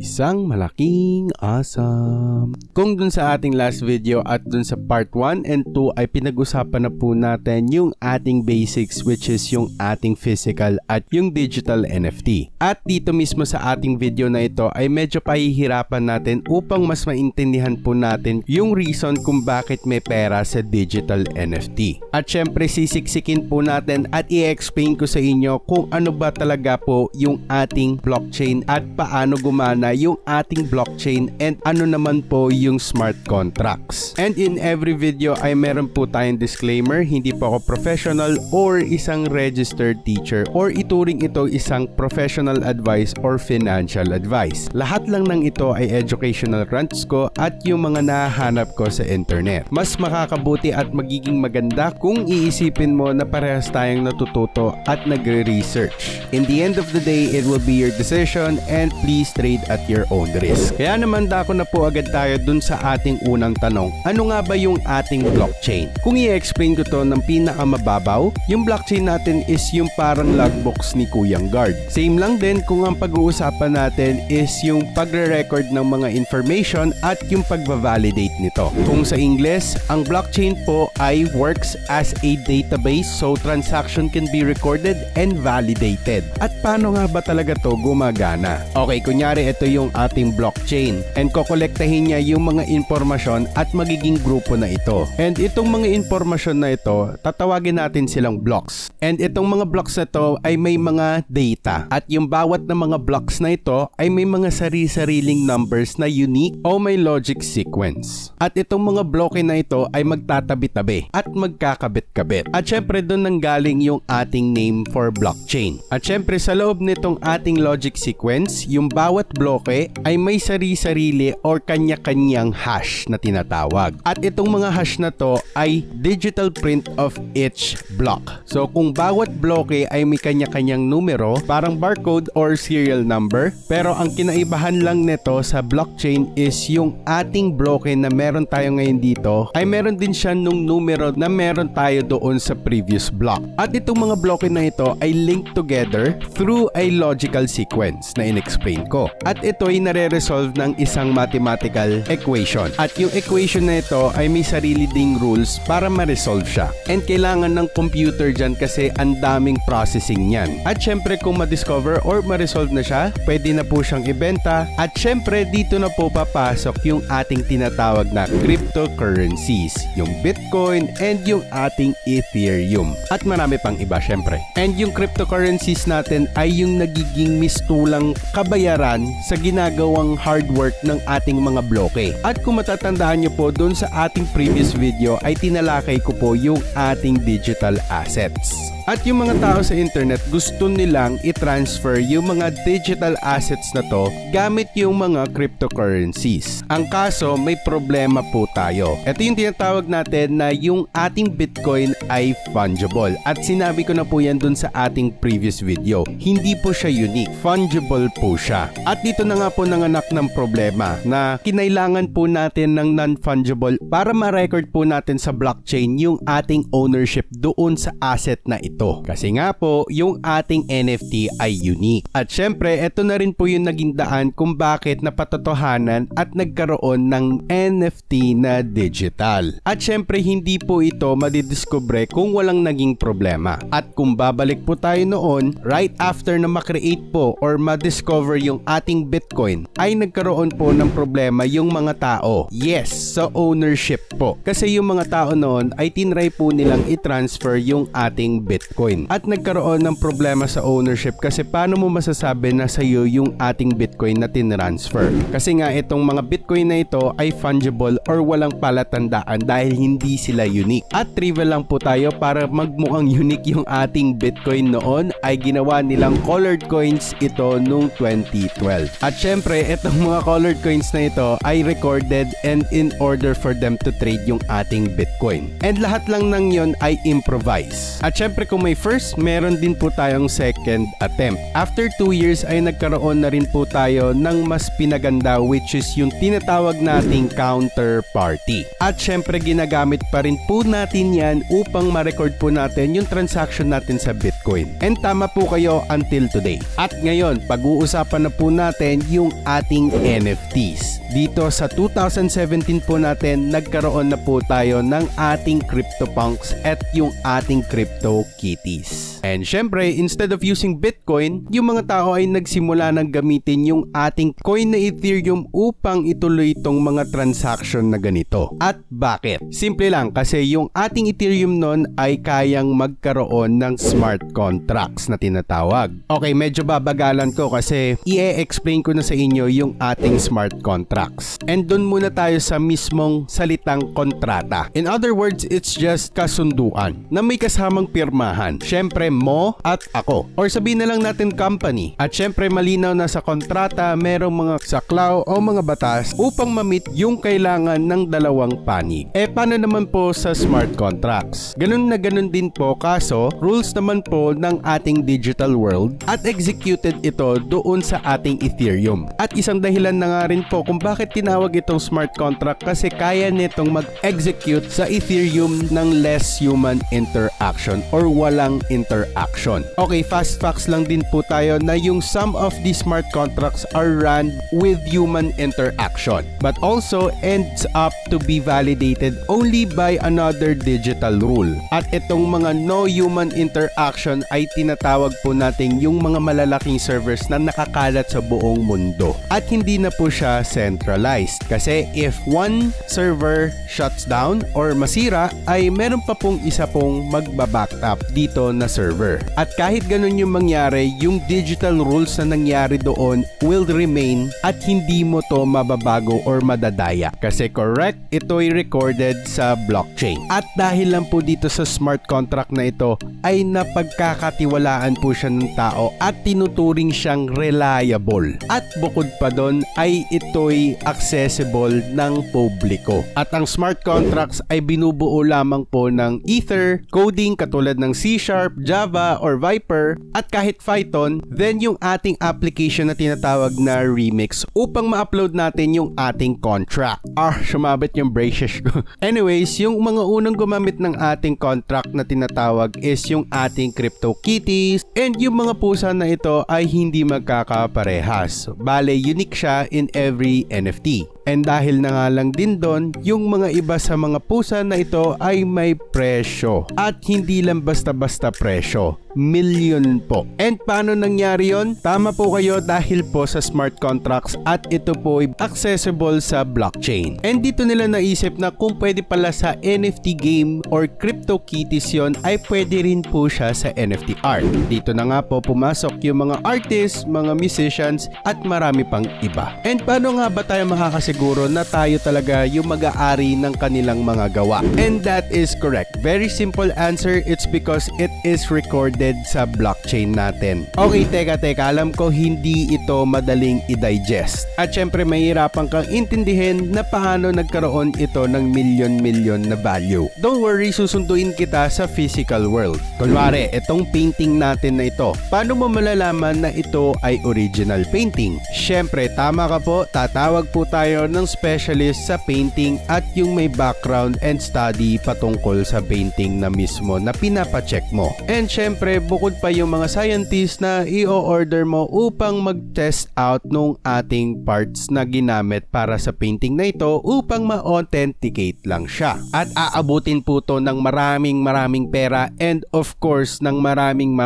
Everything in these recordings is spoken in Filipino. Isang malaking awesome. Kung dun sa ating last video at dun sa part 1 and 2 ay pinag-usapan na po natin yung ating basics, which is yung ating physical at yung digital NFT. At dito mismo sa ating video na ito ay medyo pahihirapan natin upang mas maintindihan po natin yung reason kung bakit may pera sa digital NFT. At syempre sisiksikin po natin at i-explain ko sa inyo kung ano ba talaga po yung ating blockchain at paano gumana na yung ating blockchain and ano naman po yung smart contracts. And in every video ay meron po tayong disclaimer, hindi po ako professional or isang registered teacher or ituring ito isang professional advice or financial advice. Lahat lang ng ito ay educational rants ko at yung mga nahahanap ko sa internet. Mas makakabuti at magiging maganda kung iisipin mo na parehas tayong natututo at nagre-research. In the end of the day, it will be your decision and please trade at your own risk. Kaya naman dako na po agad tayo dun sa ating unang tanong. Ano nga ba yung ating blockchain? Kung i-explain ko to ng pinakamababaw, yung blockchain natin is yung parang logbox ni Kuyang Guard. Same lang din kung ang pag-uusapan natin is yung pagre-record ng mga information at yung pag-validate nito. Kung sa Ingles, ang blockchain po ay works as a database, so transaction can be recorded and validated. At paano nga ba talaga to gumagana? Okay, kunyari ito yung ating blockchain and kokolektahin niya yung mga impormasyon at magiging grupo na ito. And itong mga impormasyon na ito, tatawagin natin silang blocks. And itong mga blocks na ito ay may mga data. At yung bawat na mga blocks na ito ay may mga sari-sariling numbers na unique o may logic sequence. At itong mga bloke na ito ay magtatabi-tabi at magkakabit-kabit. At syempre doon nanggaling yung ating name for blockchain. At syempre sa loob nitong ating logic sequence, yung bawat bloke ay may sari-sarili or kanya-kanyang hash na tinatawag. At itong mga hash na to ay digital print of each block. So kung bawat bloke ay may kanya-kanyang numero, parang barcode or serial number, pero ang kinaibahan lang nito sa blockchain is yung ating bloke na meron tayo ngayon dito ay meron din siya nung numero na meron tayo doon sa previous block. At itong mga bloke na ito ay linked together through a logical sequence na in-explain ko. At ito ay nare-resolve ng isang mathematical equation. At yung equation na ito ay may sarili ding rules para ma-resolve siya. And kailangan ng computer dyan kasi ang daming processing niyan. At syempre kung ma-discover or ma-resolve na siya, pwede na po siyang ibenta. At syempre dito na po papasok yung ating tinatawag na cryptocurrencies, yung Bitcoin and yung ating Ethereum. At marami pang iba syempre. And yung cryptocurrencies natin ay yung nagiging mistulang kabayaran sa ginagawang hard work ng ating mga bloke. At kung matatandaan nyo po doon sa ating previous video ay tinalakay ko po yung ating digital assets. At yung mga tao sa internet gusto nilang i-transfer yung mga digital assets na to gamit yung mga cryptocurrencies. Ang kaso may problema po tayo. Ito yung tinatawag natin na yung ating Bitcoin ay fungible. At sinabi ko na po yan dun sa ating previous video. Hindi po siya unique. Fungible po siya. At dito na nga po nanganak ng problema na kinailangan po natin ng non-fungible para ma-record po natin sa blockchain yung ating ownership doon sa asset na ito. Kasi nga po, yung ating NFT ay unique. At syempre, ito na rin po yung naging daan kung bakit napatotohanan at nagkaroon ng NFT na digital. At syempre, hindi po ito madidiscover kung walang naging problema. At kung babalik po tayo noon, right after na makreate po or madiscover yung ating Bitcoin, ay nagkaroon po ng problema yung mga tao. Yes, sa ownership po. Kasi yung mga tao noon ay tinry po nilang i-transfer yung ating Bitcoin. At nagkaroon ng problema sa ownership kasi paano mo masasabi na sa'yo yung ating Bitcoin na tinransfer? Kasi nga itong mga Bitcoin na ito ay fungible or walang palatandaan dahil hindi sila unique. At trivial lang po tayo, para magmukhang unique yung ating Bitcoin noon ay ginawa nilang colored coins ito noong 2012. At syempre itong mga colored coins na ito ay recorded and in order for them to trade yung ating Bitcoin. And lahat lang ng yun ay improvise. At syempre kung may first, meron din po tayong second attempt. After 2 years ay nagkaroon na rin po tayo ng mas pinaganda, which is yung tinatawag nating counterparty. At syempre ginagamit pa rin po natin yan upang ma-record po natin yung transaction natin sa Bitcoin. Bitcoin. And tama po kayo until today. At ngayon, pag-uusapan na po natin yung ating NFTs. Dito sa 2017 po natin, nagkaroon na po tayo ng ating CryptoPunks at yung ating CryptoKitties. And syempre, instead of using Bitcoin, yung mga tao ay nagsimula ng gamitin yung ating coin na Ethereum upang ituloy itong mga transaction na ganito. At bakit? Simple lang, kasi yung ating Ethereum nun ay kayang magkaroon ng smart contracts na tinatawag. Okay, medyo babagalan ko kasi i-explain ko na sa inyo yung ating smart contracts. And doon muna tayo sa mismong salitang kontrata. In other words, it's just kasunduan na may kasamang pirmahan. Syempre mo at ako. Or sabihin na lang natin company. At syempre malinaw na sa kontrata merong mga saklaw o mga batas upang ma-meet yung kailangan ng dalawang panig. E paano naman po sa smart contracts? Ganun na ganun din po, kaso rules naman po ng ating digital world at executed ito doon sa ating Ethereum. At isang dahilan na nga rin po kung bakit tinawag itong smart contract kasi kaya nitong mag-execute sa Ethereum ng less human interaction or walang interaction. Okay, fast facts lang din po tayo na yung some of the smart contracts are run with human interaction but also ends up to be validated only by another digital rule. At itong mga no human interaction ay tinatawag po natin yung mga malalaking servers na nakakalat sa buong mundo. At hindi na po siya centralized kasi if one server shuts down or masira ay meron pa pong isa pong magbabackup dito na server. At kahit ganun yung mangyari, yung digital rules na nangyari doon will remain at hindi mo to mababago or madadaya kasi correct, ito'y recorded sa blockchain. At dahil lang po dito sa smart contract na ito ay napagkakatiwalaan po siya ng tao at tinuturing siyang reliable. At bukod pa doon ay ito'y accessible ng publiko. At ang smart contracts ay binubuo lamang po ng Ether, coding katulad ng C-Sharp, Java or Viper at kahit Python, then yung ating application na tinatawag na Remix upang ma-upload natin yung ating contract. Sumabit yung braces ko. Anyways, yung mga unang gumamit ng ating contract na tinatawag is yung ating CryptoKitties and yung mga pusa na ito ay hindi magkakaparehas. Bale, unique siya in every NFT. And dahil na nga lang din doon, yung mga iba sa mga pusa na ito ay may presyo. At hindi lang basta-basta presyo. Million po. And paano nangyari yon? Tama po kayo dahil po sa smart contracts at ito po ay accessible sa blockchain. And dito nila naisip na kung pwede pala sa NFT game or CryptoKitties yon ay pwede rin po siya sa NFT art. Dito na nga po pumasok yung mga artists, mga musicians at marami pang iba. And paano nga ba tayo makakasiguro na tayo talaga yung mag-aari ng kanilang mga gawa? And that is correct. Very simple answer, it's because it is recorded sa blockchain natin. Okay, teka, alam ko hindi ito madaling i-digest. At syempre mahirapan kang intindihin na paano nagkaroon ito ng milyon-milyon na value. Don't worry, susunduin kita sa physical world. Kunwari, itong painting natin na ito. Paano mo malalaman na ito ay original painting? Syempre, tama ka po, tatawag po tayo ng specialist sa painting at yung may background and study patungkol sa painting na mismo na pinapacheck mo. And syempre, bukod pa yung mga scientists na i-order mo upang mag-test out nung ating parts na ginamit para sa painting na ito upang ma-authenticate lang siya. At aabutin po to ng maraming pera and of course ng maraming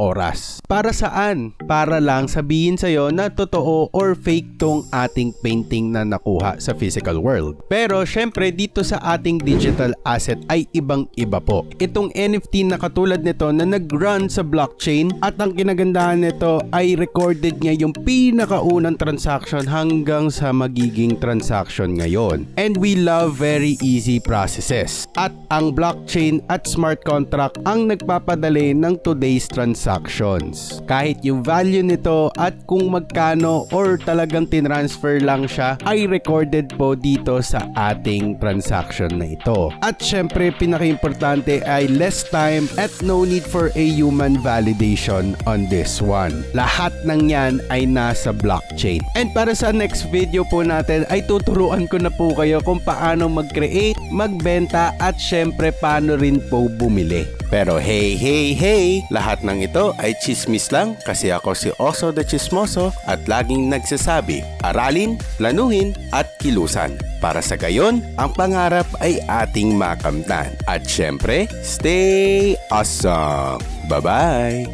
oras. Para saan? Para lang sabihin sa'yo na totoo or fake tong ating painting na nakuha sa physical world. Pero syempre dito sa ating digital asset ay ibang-iba po. Itong NFT na katulad nito na nag-run sa blockchain at ang kinagandahan nito ay recorded niya yung pinakaunang transaction hanggang sa magiging transaction ngayon. And we love very easy processes. At ang blockchain at smart contract ang nagpapadali ng today's transactions. Kahit yung value nito at kung magkano or talagang tinransfer lang siya ay i-recorded po dito sa ating transaction na ito. At syempre, pinaka-importante ay less time at no need for a human validation on this one. Lahat ng yan ay nasa blockchain. And para sa next video po natin ay tuturuan ko na po kayo kung paano mag-create, magbenta at syempre paano rin po bumili. Pero hey, hey, hey! Lahat ng ito ay chismis lang kasi ako si Oso the Chismoso at laging nagsasabi, aralin, planuhin at kilusan. Para sa gayon, ang pangarap ay ating makamtan. At syempre, stay awesome! Bye-bye!